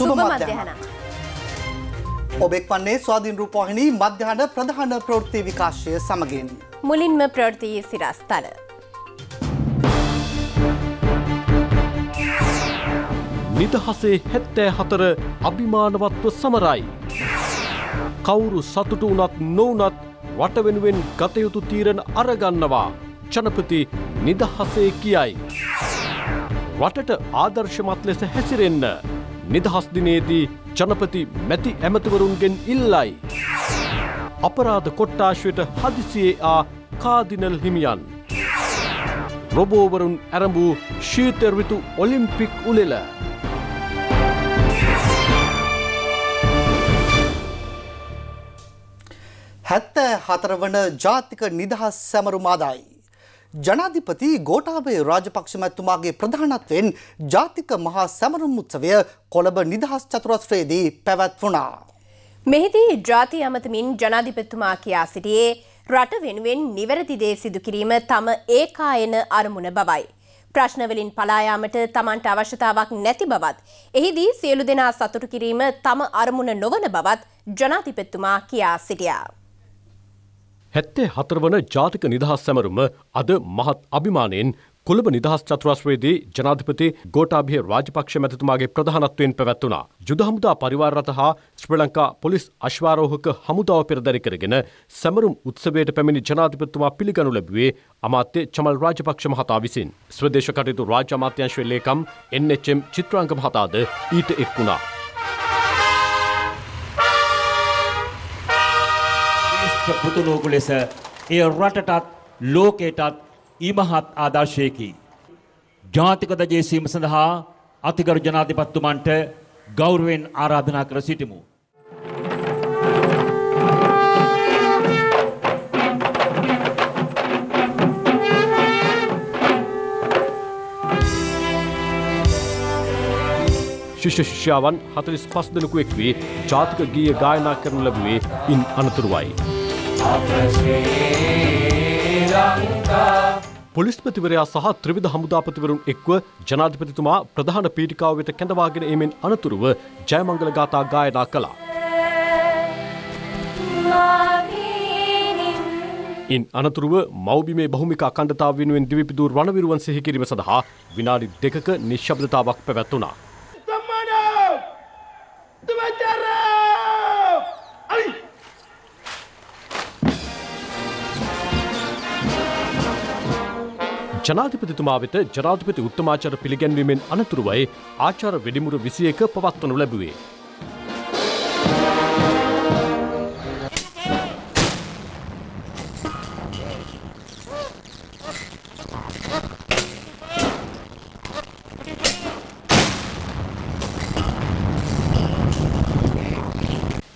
ಶುಭ ಮಧ್ಯಾಹ್ನ. ඔබෙක්වන්නේ ස්වාධීන රූපවාහිනී මධ්‍යහන ප්‍රධාන ප්‍රවෘත්ති විකාශය සමගින්. මුලින්ම ප්‍රවෘත්තියේ සිරස්තල. නිදහසේ 74 අභිමානවත්ව සමරයි. කවුරු සතුටු වුණත් නොවුණත් රට වෙනුවෙන් ගත යුතු තීරණ අරගන්නවා. ජනපති නිදහසේ කියයි. රටට ආදර්ශමත් ලෙස හැසිරෙන්න. නිදහස් දිනේදී ජනපති මැති ඇමතිවරුන්ගෙන් ඉල්ලයි. අපරාධ කොට්ටාශයට හදිසියේ ආ කාදිනල් හිමියන්. රොබෝවරුන් ඇරඹූ ශීත ඍතු ඔලිම්පික් උළෙල. හැත්ත හතරවන ජාතික නිදහස් සැමරුම ආදායි. ජනාධිපති ගෝඨාභය රාජපක්ෂ මැතිතුමාගේ ප්‍රධානත්වයෙන් ජාතික මහා සැමරුම් උත්සවය කොළඹ නිදහස් චතුරස්‍රයේදී පැවැත්වුණා. මෙහිදී ජාතිය අමතමින් ජනාධිපතිතුමා කියා සිටියේ රට වෙනුවෙන් නිවැරදි දේ සිදු කිරීම තම ඒකායන අරමුණ බවයි. ප්‍රශ්නවලින් පලා යාමට තමන්ට අවශ්‍යතාවක් නැති බවත් එහිදී සියලු දෙනා සතුටු කිරීම තම අරමුණ නොවන බවත් ජනාධිපතිතුමා කියා සිටියා. 74 වන ජාතික නිදහස් සැමරුම අද මහත් අභිමානයෙන් කොළඹ නිදහස් චතුරස්‍රයේදී ජනාධිපති ගෝඨාභය රාජපක්ෂ මැතිතුමාගේ ප්‍රධානත්වයෙන් පැවැත්වුණා. යුද හමුදා පරිවාර රථ හා ශ්‍රී ලංකා පොලිස් අශ්වාරෝහක හමුදාව පෙරදරි කරගෙන සැමරුම් උත්සවයට පැමිණි ජනාධිපතිතුමා පිළිගනු ලැබුවේ අමාත්‍ය චමල් රාජපක්ෂ මහතා විසින්. ස්වදේශ කටයුතු රාජ්‍ය අමාත්‍යාංශයේ ලේකම් NHM චිත්‍රාංග මහතාද ඊට එක් වුණා. පුතුණෝගු ලෙස එය රටටත් ලෝකයටත් ඉමහත් ආදර්ශයකි. ජාතික දජය සීම සඳහා අතිගරු ජනාධිපතිතුමන්ට ගෞරවයෙන් ආරාධනා කර සිටිමු. ශිෂ්‍ය ශිෂ්‍යාවන් 45 දෙනෙකු එක් වී ජාතික ගීය ගායනා කරනු ලැබුවේ ඉන් අනතුරුවයි. පොලිස්පතිවරයා සහ ත්‍රිවිධ හමුදාපතිවරුන් එක්ව ජනාධිපතිතුමා ප්‍රධාන පීඨිකාව වෙත කැඳවාගෙන ඒමෙන් අනතුරුව ජයමංගල ගාථා ගායනා කළා. ඉන් අනතුරුව මව්බිමේ බහුමිකා අඛණ්ඩතාව වෙනුවෙන් දිවිපිදූ රණවිරුවන් සිහි කිරීම සඳහා විනාඩි 2ක නිශ්ශබ්දතාවක් පැවැත්වුණා. ජනාධිපතිතුමා වෙත ජනාධිපති උත්තමාචාර පිළිගැන්වීමෙන් අනතුරුවයි ආචාර වෙඩිමුර 21 පවත්වනු ලැබුවේ.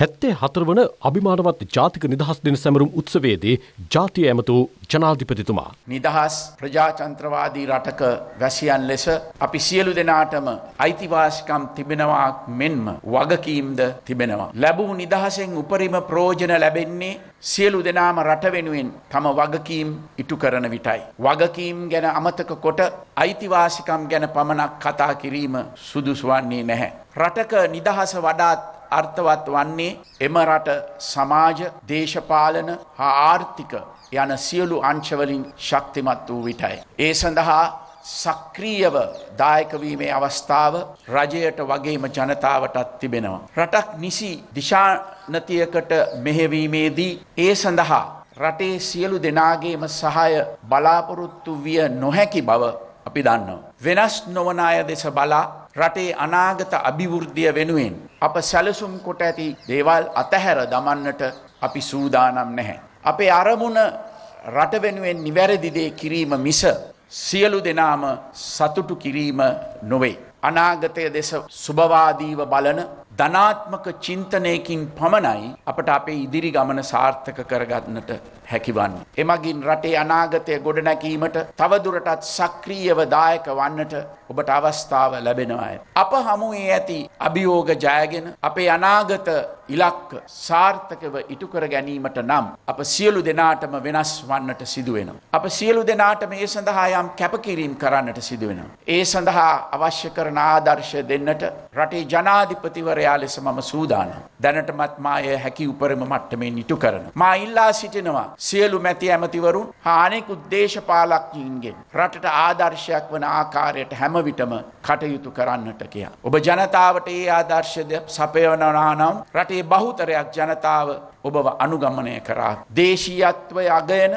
හැත්තේ හතරවන අභිමානවත් ජාතික නිදහස් දින සැමරුම් උත්සවයේදී ජාතිය ඇමතු ජනාධිපතිතුමා. නිදහස් ප්‍රජාතන්ත්‍රවාදී රටක වැසියන් ලෙස අපි සියලු දෙනාටම අයිතිවාසිකම් තිබෙනවා මෙන්ම වගකීම්ද තිබෙනවා. ලැබූ නිදහසෙන් උපරිම ප්‍රයෝජන ලැබෙන්නේ සියලු දෙනාම රට වෙනුවෙන් තම වගකීම් ඉටු කරන විටයි. වගකීම් ගැන අමතක කොට අයිතිවාසිකම් ගැන පමණක් කතා කිරීම සුදුසු වන්නේ නැහැ. රටක නිදහස වඩාත් අර්ථවත් වන්නේ එම රට සමාජ දේශපාලන හා ආර්ථික යන සියලු අංශවලින් ශක්තිමත් වූ විටයි. ඒ සඳහා සක්‍රීයව දායක වීමේ අවස්ථාව රජයට වගේම ජනතාවටත් තිබෙනවා. රටක් නිසි දිශානතියකට මෙහෙවීමේදී ඒ සඳහා රටේ සියලු දෙනාගේම සහාය බලාපොරොත්තු විය නොහැකි බව අපි දන්නවා. වෙනස් නොවන අය දෙස බලා රටේ අනාගත අභිවෘද්ධිය වෙනුවෙන් අප සැලසුම් කොට ඇති දේවල් අතහැර දමන්නට අපි සූදානම් නැහැ. අපේ අරමුණ රට වෙනුවෙන් නිවැරදි දේ කිරීම මිස සියලු දෙනාම සතුටු කිරීම නොවේ. අනාගතය දෙස සුබවාදීව බලන ධනාත්මක චින්තනයකින් පමණයි අපට අපේ ඉදිරි ගමන සාර්ථක කරගන්නට හැකිවන්නේ. එමගින් රටේ අනාගතය ගොඩනැගීමට තවදුරටත් සක්‍රීයව දායක වන්නට ඔබට අවස්ථාව ලැබෙනවාය. අප හමුවේ ඇති අභියෝග ජයගෙන අපේ අනාගත ඉලක්ක සාර්ථකව ඉටු කර ගැනීමට නම් අප සියලු දෙනාටම වෙනස් වන්නට සිදු වෙනවා. අප සියලු දෙනාට මේ සඳහා යම් කැපකිරීම කරන්නට සිදු වෙනවා. ඒ සඳහා අවශ්‍ය කරන ආදර්ශ දෙන්නට රටේ ජනාධිපතිවරයා ලෙස මම සූදානම්. දැනටමත් මා එය හැකි උපරිම මට්ටමින් ඉටු කරනවා. මා ඉල්ලා සිටිනවා සියලු මැති ඇමතිවරුන් හා අනෙක් උද්දේශපාලකයින්ගෙන් රටට ආදර්ශයක් වන ආකාරයට හැම විටම කටයුතු කරන්නට කියා. ඔබ ජනතාවට ඒ ආදර්ශය සපයනවා නම් රටේ බහුතරයක් ජනතාව ඔබව අනුගමනය කරා. දේශීයත්වය අගයන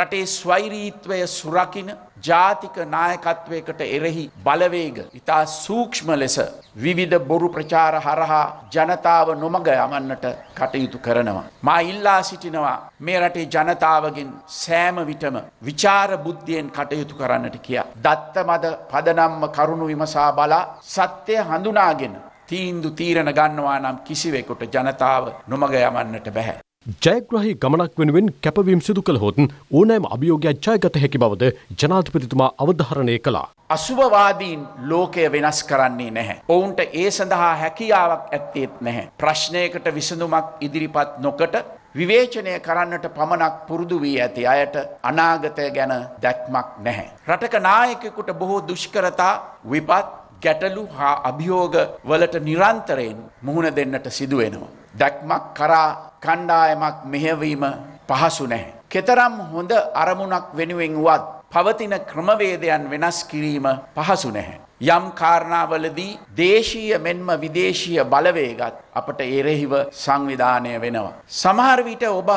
රටේ ස්වෛරීත්වය සුරකින ජාතික නායකත්වයකට එරෙහි බලවේග ඉතා සූක්ෂම ලෙස විවිධ බොරු ප්‍රචාර හරහා ජනතාව නොමග යවන්නට කටයුතු කරනවා. මා ඉල්ලා සිටිනවා මේ රටේ ජනතාවගෙන් සෑම විටම විචාර බුද්ධියෙන් කටයුතු කරන්නට කියා. දත්තමද පදනම්ම කරුණු විමසා බලා සත්‍ය හඳුනාගෙන තීන්දු තීරණ ගන්නවා නම් කිසිවෙකුට ජනතාව නොමග යවන්නට බැහැ. ජයග්‍රාහී ගමනක් වෙනුවෙන් කැපවීම් සිදු කළහොත් ඕනෑම අභියෝගයක් ජයගත හැකි බවද ජනාධිපතිතුමා අවධාරණය කළා. අසුබවාදීන් ලෝකය වෙනස් කරන්නේ නැහැ. ඔවුන්ට ඒ සඳහා හැකියාවක් ඇත්තේත් නැහැ. ප්‍රශ්නයකට විසඳුමක් ඉදිරිපත් නොකොට විවේචනය කරන්නට පමණක් පුරුදු වී ඇති අයට අනාගතය ගැන දැක්මක් නැහැ. රටක නායකයෙකුට බොහෝ දුෂ්කරතා විපත් ගැටලු හා අභියෝග වලට නිරන්තරයෙන් මුහුණ දෙන්නට සිදු වෙනවා. දැක්මක් කරා කණ්ඩායමක් මෙහෙවීම පහසු නැහැ. කතරම් හොඳ අරමුණක් වෙනුවෙන් වුවත් පවතින ක්‍රමවේදයන් වෙනස් කිරීම පහසු නැහැ. යම් කාරණාවලදී දේශීය මෙන්ම විදේශීය බලවේගත් අපට එරෙහිව සංවිධානය වෙනවා. සමහර විට ඔබ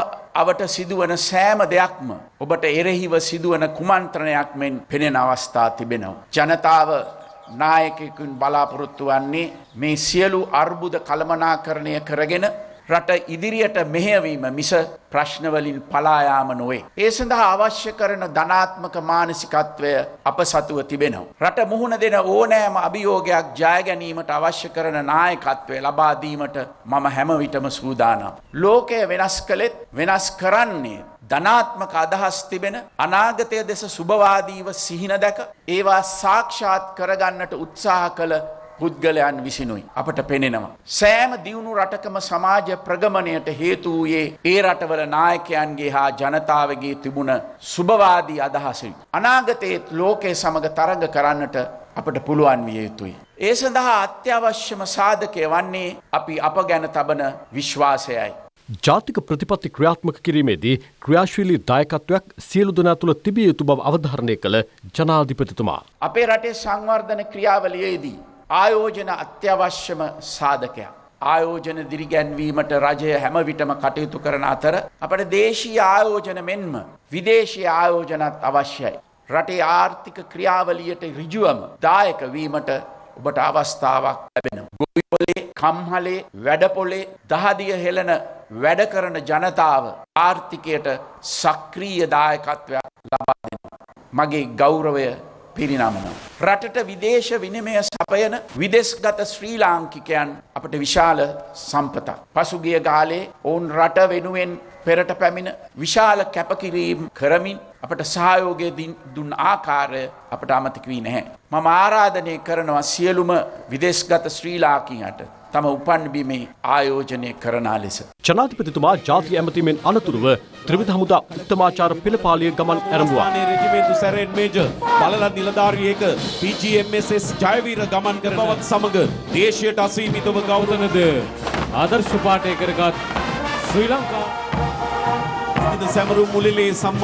අවට සිදුවන සෑම දෙයක්ම ඔබට එරෙහිව සිදුවන කුමන්ත්‍රණයක් මෙන් පෙනෙන අවස්ථා තිබෙනවා. ජනතාව නායකයකුන් බලාපොරොත්තු වන්නේ මේ සියලු අර්බුද කළමනාකරණය කරගෙන රට ඉදිරියට මෙහෙයවීම මිස ප්‍රශ්නවලින් පලා යාම නොවේ. ඒ සඳහා අවශ්‍ය කරන ධනාත්මක මානසිකත්වය අප සතුව තිබෙනවා. රට මුහුණ දෙන ඕනෑම අභියෝගයක් ජය ගැනීමට අවශ්‍ය කරන නායකත්වය ලබා දීමට මම හැම විටම සූදානම්. ලෝකය වෙනස් කළෙත් වෙනස් කරන්නේ ධනාත්මක අදහස් තිබෙන අනාගතය දෙස සුබවාදීව සිහින දැක ඒවා සාක්ෂාත් කරගන්නට උත්සාහ කළ පුද්ගලයන් විසිනුයි අපට පෙනෙනවා. සෑම දියුණු රටකම සමාජ ප්‍රගමණයට හේතු වූයේ ඒ රටවල නායකයන්ගේ හා ජනතාවගේ තිබුණ සුබවාදී අදහසයි. අනාගතයේත් ලෝකයේ සමග තරඟ කරන්නට අපට පුළුවන් විය යුතුයි. ඒ සඳහා අත්‍යවශ්‍යම සාධකය වන්නේ අපි අප ගැන තබන විශ්වාසයයි. ජාතික ප්‍රතිපත්ති ක්‍රියාත්මක කිරීමේදී ක්‍රියාශීලී දායකත්වයක් සියලු දෙනා තුළ තිබිය යුතු බව අවධාරණය කළ ජනාධිපතිතුමා. අපේ රටේ සංවර්ධන ක්‍රියාවලියේදී ආයෝජන අත්‍යවශ්‍යම සාධකයක්. ආයෝජන දිරිගැන්වීමට රජය හැම විටම කටයුතු කරන අතර අපට දේශීය ආයෝජන මෙන්ම විදේශීය ආයෝජනත් අවශ්‍යයි. රටේ ආර්ථික ක්‍රියාවලියට ඍජුවම දායක වීමට ඔබට අවස්ථාවක් ලැබෙනවා. ගොවිපොලේ, කම්හලේ, වැඩපොලේ දහදිය හෙළන වැඩ කරන ජනතාව ආර්ථිකයට සක්‍රීය දායකත්වයක් ලබා දෙනවා. මගේ ගෞරවය පිරිනමනවා. රටට විදේශ විනිමය සපයන විදේශගත ශ්‍රී ලාංකිකයන් අපට විශාල සම්පතක්. පසුගිය කාලේ ඔවුන් රට වෙනුවෙන් පෙරට පැමිණ විශාල කැපකිරීම් කරමින් අපට සහයෝගය දුන් ආකාරය අපට අමතක වී නැහැ. මම ආරාධනය කරනවා සියලුම විදේශගත ශ්‍රී ලාංකිකයන්ට තම උපන් බිමේ ආයෝජනය කරන ලෙස. ජනාධිපතිතුමා ජාතික ඇමතිවරුන් අනතුරුව ත්‍රිවිධ හමුදා උත්තමාචාර පෙළපාලිය ගමන් ආරම්භුවා. රෙජිමේන්තු සැරෙන් මේජර් බලල නිලධාරී එක PGMSS ජයවීර ගමන් කරන බවත් සමග දේශයට අසීමිතව ගෞරවනද ආදර්ශ පාඨයකරගත් ශ්‍රී Lanka Next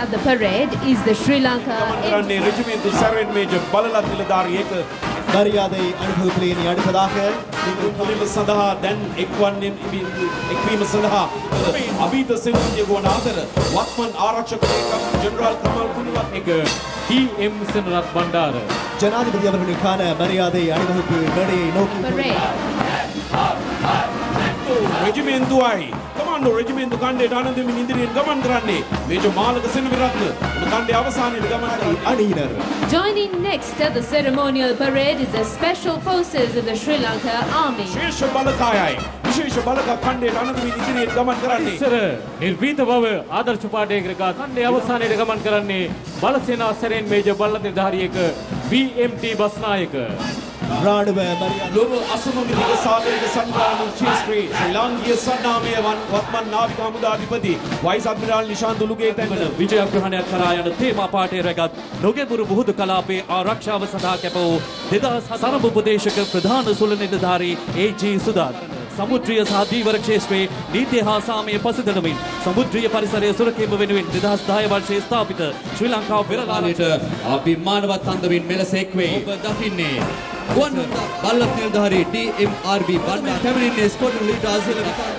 at the parade is the Sri Lanka. Mariade Anupulini Adakadaka, Sadaha, then Ekwan Equim Sadaha, Abita Simon Adar, Watman Arachak, General Kamal Kunwatniker, TM Senrat Bandara, Janadi Yavanukana, Mariade Anupulini, Mary Noki, Regiment Duai, Commando Regiment to Kande, Danadim in Indian Government Grande, Major Malak Sinviratna, Kande Avasani, the Government Adiner. Joining next at the ceremonial parade is the Special Forces of the Sri Lanka Army. Shesha Balakayai, Shesha Balaka Pandey, Anandami Nidhi Gaman Karani. Sir, Nirvita Bava, Adar Chupade Greka, Pandey Avasani Gaman Karani, Balasena Seren Major Balanidhariaka, BMT Basnayaka. Broadway, Lobo Asumumi, the Saturday, the Sundown of Chief Street, Sri Lanka, Saname, Watman Navika Muda Dipati, Vice Admiral Nishan Duluke, Vijay Prahana Karaya, Tema Party Regat, Nogapuru Buhu Kalape, Araksha Vasata Kapo, Didas Hasarabu Pudeshaka, Pradhan Sulanidari, A.G. Sudat. Samudriya Sahadivar Cheshwe, Niti Hasami Pasidanamin, Samudriya Parisari Surakim Venuin, Didas Daivar Chestapita, Sri Lanka Viralanita, Abimanava Tandavin, Melaseque, Dafine, one Ballatil Dari, DMRB, Balman Family Sport Leaders,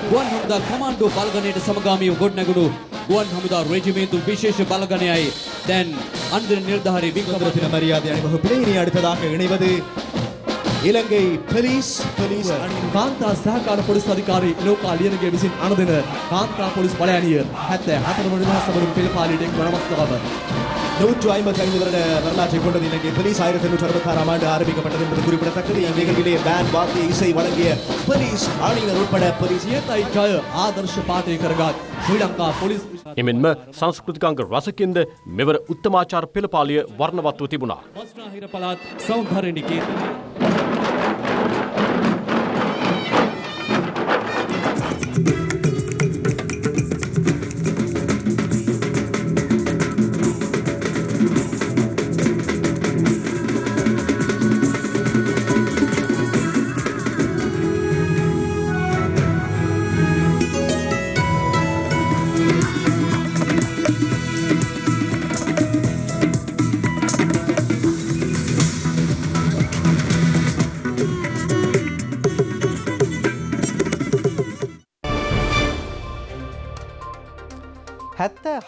one of the Commando Balganate Samagami of Godnaguru, one of the regiment to Vishesh Balagani, then under Nildahari, Vikamatina Maria, the animal who played at Padaka, anybody. Ilangai police and Kanta Sahakara police adhikari Loka Aliyanage visin anadena Kanta police palayaniya 74000 pelipaliyata gonamasthawa 155 varana varalaje konda Ilangai police 1966 ஆம் ஆண்டு ஆரம்பிக்கப்பட்டது என்பது குறிப்பிடத்தக்கது. இந்நிகழ்விலே pant வாத்திய இசை வழங்கிய police ஆணையர் உட்பட police ஏதை ஜாய ஆதர்ஷ பாட்டேகர்கா Sri Lanka police එමෙන්ම සංස්කෘතිකාංග රසකින්ද මෙවර උත්තමාචාර පෙළපාලිය වර්ණවත්ව තිබුණා. වස්ත්‍රාහිර පළාත් සෞන්දර්යනිකේ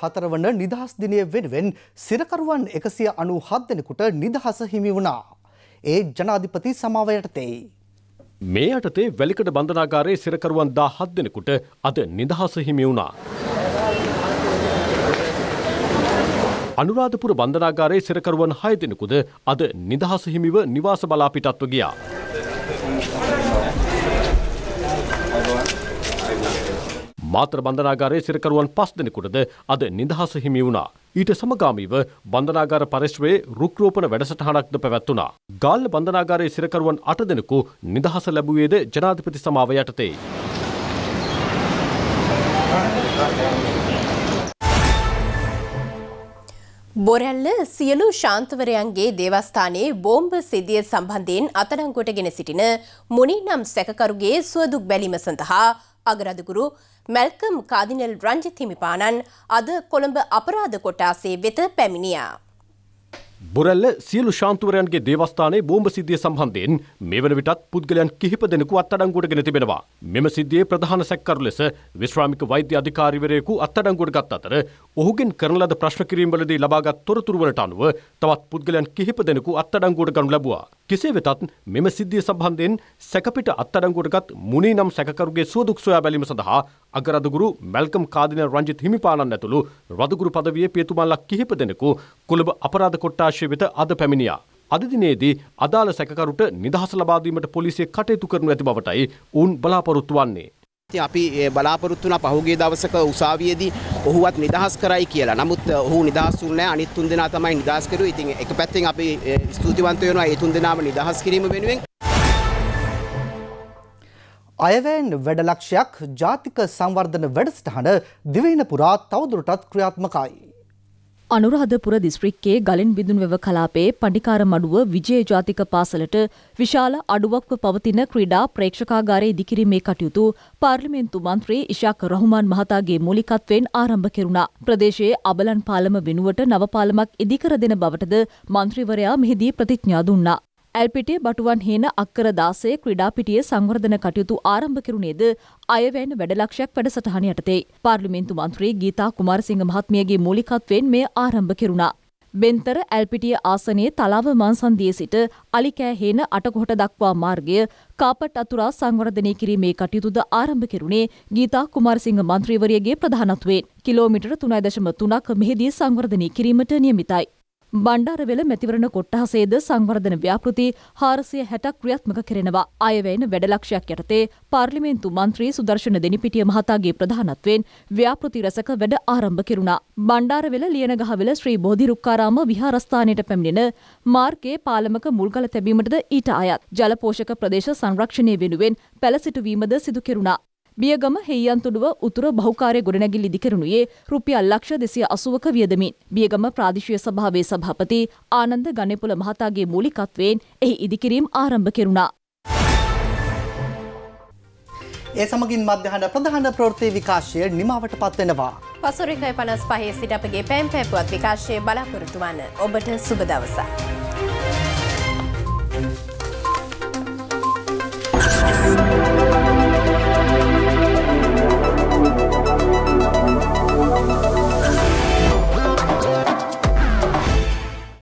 හතරවන නිදහස් දිනය වෙනුවෙන් සිරකරුවන් 197 දෙනෙකුට නිදහස හිමි වුණා. ඒ ජනාධිපති සමාව යටතේයි. මේ යටතේ වැලිකඩ බන්ධනාගාරයේ සිරකරුවන් 17 දෙනෙකුට අද නිදහස හිමි වුණා. අනුරාධපුර බන්ධනාගාරයේ සිරකරුවන් 6 දෙනෙකුද අද නිදහස හිමිව නිවාස බලා පිටත්ව ගියා. මාතර බන්ධනාගාරයේ සිරකරුවන් 5 දෙනෙකුටද අද නිදහස හිමි වුණා. ඊට සමගාමීව බන්ධනාගාර පරිශ්‍රයේ රුක්රෝපණ වැඩසටහනක්ද පැවැත්වුණා. ගාල්ල බන්ධනාගාරයේ සිරකරුවන් 8 දෙනෙකු නිදහස ලැබුවේද ජනාධිපති සමාව යටතේ. බොරැල්ල සියලු ශාන්තවරයන්ගේ දේවස්ථානයේ බෝම්බ සිදිය සම්බන්ධයෙන් අත්අඩංගුවට ගෙන සිටින මුනිනම් සැකකරුගේ සුවදුක් බැලීම සඳහා අගරාධිගුරු මැල්කම් කාදිනල් රංජිත් හිමිපාණන් අද කොළඹ අපරාධ කොටාසේ වෙත පැමිණියා. බොරැල්ල සියලු ශාන්තවරයන්ගේ දේවස්ථානයේ බෝම්බ සිදිය සම්බන්ධයෙන් මෙවන විටත් පුද්ගලයන් කිහිප දෙනෙකු අත්අඩංගුවට ගෙන තිබෙනවා. මෙම සිද්ධියේ ප්‍රධාන සැකකරු ලෙස විශ්‍රාමික වෛද්‍ය අධිකාරිවරයෙකු අත්අඩංගුවට ගත් අතර ඔහුගෙන් කරන ලද ප්‍රශ්න කිරීම්වලදී ලබාගත් තොරතුරු වලට අනුව තවත් පුද්ගලයන් කිහිප දෙනෙකු අත්අඩංගුවට ගනු ලැබුවා. කෙසේ වෙතත් මෙම සිද්ධිය සම්බන්ධයෙන් සැකපිට අත්අඩංගුවටගත් මුනිනම් සැකකරුගේ සුවදුක් සොයා බැලීම සඳහා අගරදුගුරු මැල්කම් කාදිනල් රංජිත් හිමිපාණන් ඇතුළු රදුගුරු පදවියේ පියතුමන්ලා කිහිප දෙනෙකු කොළඹ අපරාධ කොට්ටාශය වෙත අද පැමිණියා. අද දිනේදී අදාළ සැකකරුට නිදහස ලබා දීමට පොලිසිය කටයුතු කරනු ඇති බවටයි ඔවුන් බලාපොරොත්තු වන්නේ. අපි බලාපොරොත්තු වුණා පහුගිය දවසක උසාවියේදී ඔහුවත් නිදහස් කරයි කියලා. නමුත් ඔහු නිදහස් වුණේ නැහැ. අනිත් තුන් දෙනා තමයි නිදහස් කරුවේ. ඉතින් එක පැත්තෙන් අපි ස්තුතිවන්ත වෙනවා මේ තුන් දෙනාම නිදහස් කිරීම වෙනුවෙන්. අයවැයෙන් වැඩ ලක්ෂයක් ජාතික සංවර්ධන වැඩසටහන දිවයින පුරා තවදුරටත් ක්‍රියාත්මකයි. අනුරාධපුර දිස්ත්‍රික්කයේ ගලෙන් බිඳුන්වැව කලාපයේ පණ්ඩිකාර මඩුව විජය ජාතික පාසලට විශාල අඩුවක්ව පවතින ක්‍රීඩා ප්‍රේක්ෂකාගාරයේ ඉදිකිරීමේ කටයුතු පාර්ලිමේන්තු මන්ත්‍රී ඉෂාක් රහ්මාන් මහතාගේ මූලිකත්වයෙන් ආරම්භ කෙරුණා. ප්‍රදේශයේ අබලන් පාලම වෙනුවට නව පාලමක් ඉදිකර දෙන බවටද මන්ත්‍රීවරයා මෙහිදී ප්‍රතිඥා දුන්නා. ඇල්පිටිය බටුවන් හේන අක්කර 16 ක්‍රීඩා පිටියේ සංවර්ධන කටයුතු ආරම්භ කෙරුණේද අයවැයෙන් වැඩලක්ෂයක් වැඩසටහන යටතේ. පාර්ලිමේන්තු මන්ත්‍රී ගීතා කුමාරසිංහ මහත්මියගේ මූලිකත්වයෙන් මේ ආරම්භ කෙරුණා. බෙන්තර ඇල්පිටිය ආසනයේ තලාව මංසන්දියේ සිට අලිකෑ හේන අටකොහට දක්වා මාර්ගය කාපට් අතුරා සංවර්ධනය කිරීමේ කටයුතුද ආරම්භ කෙරුණේ ගීතා කුමාරසිංහ මන්ත්‍රීවරියගේ ප්‍රධානත්වයෙන්. කිලෝමීටර 3.3ක් මෙහිදී සංවර්ධනය කිරීමට නියමිතයි. බණ්ඩාරවේල මැතිවරණ කොට්ටාසේද සංවර්ධන ව්‍යාපෘති 460ක් ක්‍රියාත්මක කරනවා. අයවැයෙන් වැඩලක්ෂයක් යටතේ පාර්ලිමේන්තු මන්ත්‍රී සුදර්ශන දෙනිපිටිය මහතාගේ ප්‍රධානත්වයෙන් ව්‍යාපෘති රැසක වැඩ ආරම්භ කෙරුණා. බණ්ඩාරවේල ලියනගහවෙල ශ්‍රී බෝධිරුක්කාරාම විහාරස්ථානයට පැමිණෙන මාර්ගයේ පාලමක මුල්ගල තැබීමටද ඊට අයත් ජලපෝෂක ප්‍රදේශ සංරක්ෂණය වෙනුවෙන් පැලසිටුවීමද සිදු කෙරුණා. බියගම හෙයියන්තුඩුව උතුර බහුකාර්ය ගොඩනැගිලි ඉදිකරණුවේ රුපියල් ලක්ෂ 280ක වියදමින් බියගම ප්‍රාදේශීය සභාවේ සභාපති ආනන්ද ගණේපොළ මහතාගේ මූලිකත්වයෙන් එහි ඉදිකිරීම ආරම්භ කෙරුණා. ඒ සමගින් මධ්‍යහන ප්‍රධාන ප්‍රවෘත්ති විකාශය නිමාවට පත් වෙනවා. පසු 1:55 සිට අපගේ පෑම් පෑපුවත් විකාශයේ බලාපොරොත්තු වන ඔබට සුබ දවසක්.